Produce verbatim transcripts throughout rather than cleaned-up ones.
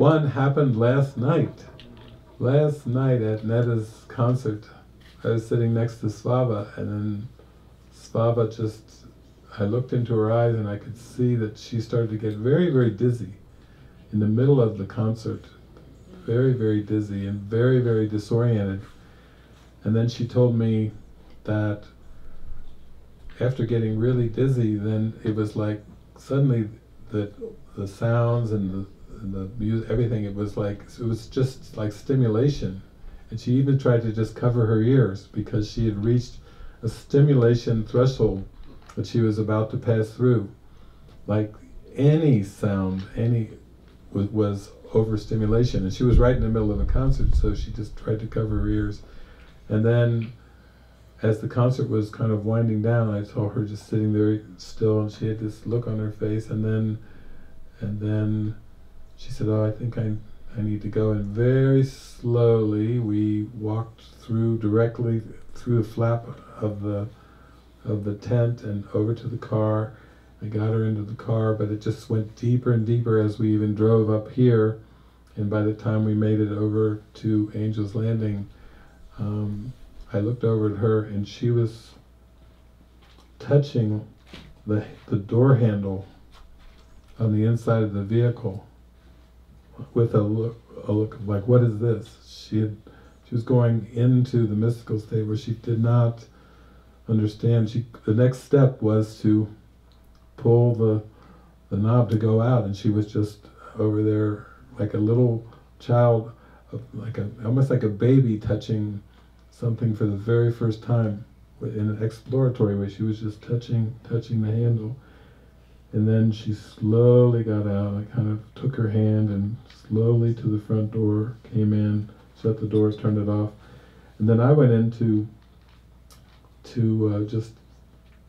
One happened last night. Last night at Netta's concert, I was sitting next to Swaba, and then Swaba just, I looked into her eyes and I could see that she started to get very, very dizzy in the middle of the concert. Very, very dizzy and very, very disoriented. And then she told me that after getting really dizzy, then it was like suddenly the, the sounds and the, and the music, everything, it was like, it was just like stimulation. And she even tried to just cover her ears because she had reached a stimulation threshold that she was about to pass through. Like any sound, any was, was overstimulation. And she was right in the middle of a concert, so she just tried to cover her ears. And then, as the concert was kind of winding down, I saw her just sitting there still, and she had this look on her face. And then, and then she said, "Oh, I think I, I need to go." And very slowly, we walked through directly through the flap of the, of the tent and over to the car. I got her into the car, but it just went deeper and deeper as we even drove up here. And by the time we made it over to Angel's Landing, Um, I looked over at her, and she was touching the, the door handle on the inside of the vehicle with a look, a look of like, what is this? She had, she was going into the mystical state where she did not understand. She, the next step was to pull the, the knob to go out, and she was just over there like a little child, like a, almost like a baby touching something for the very first time in an exploratory way. She was just touching touching the handle, and then she slowly got out. I kind of took her hand and slowly to the front door, came in, shut the doors, turned it off, and then I went in to, to uh, just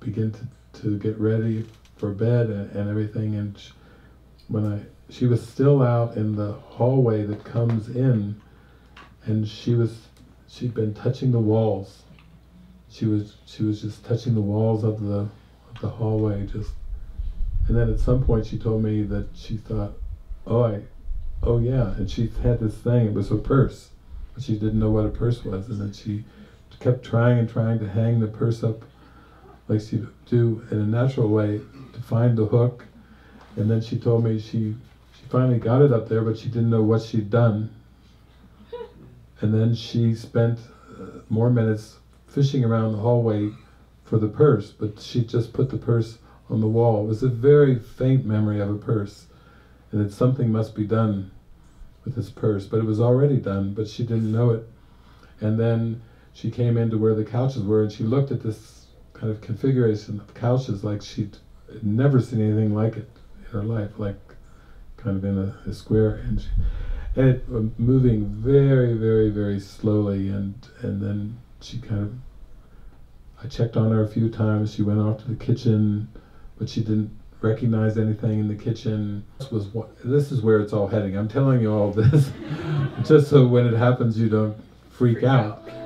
begin to, to get ready for bed and, and everything. And she, when I she was still out in the hallway that comes in, and she was she'd been touching the walls. She was she was just touching the walls of the of the hallway, just. And then at some point she told me that she thought, oh I, oh yeah, and she had this thing. It was her purse. She didn't know what a purse was, and then she kept trying and trying to hang the purse up, like she'd do in a natural way, to find the hook. And then she told me she she finally got it up there, but she didn't know what she'd done. And then she spent uh, more minutes fishing around the hallway for the purse, but she just put the purse on the wall. It was a very faint memory of a purse, and that something must be done with this purse, but it was already done, but she didn't know it. And then she came into where the couches were, and she looked at this kind of configuration of couches like she'd never seen anything like it in her life, like kind of in a, a square. And she, And it was moving very, very, very slowly, and and then she kind of, I checked on her a few times. She went off to the kitchen, but she didn't recognize anything in the kitchen. This was what, this is where it's all heading. I'm telling you all this, just so when it happens you don't freak, freak out. out.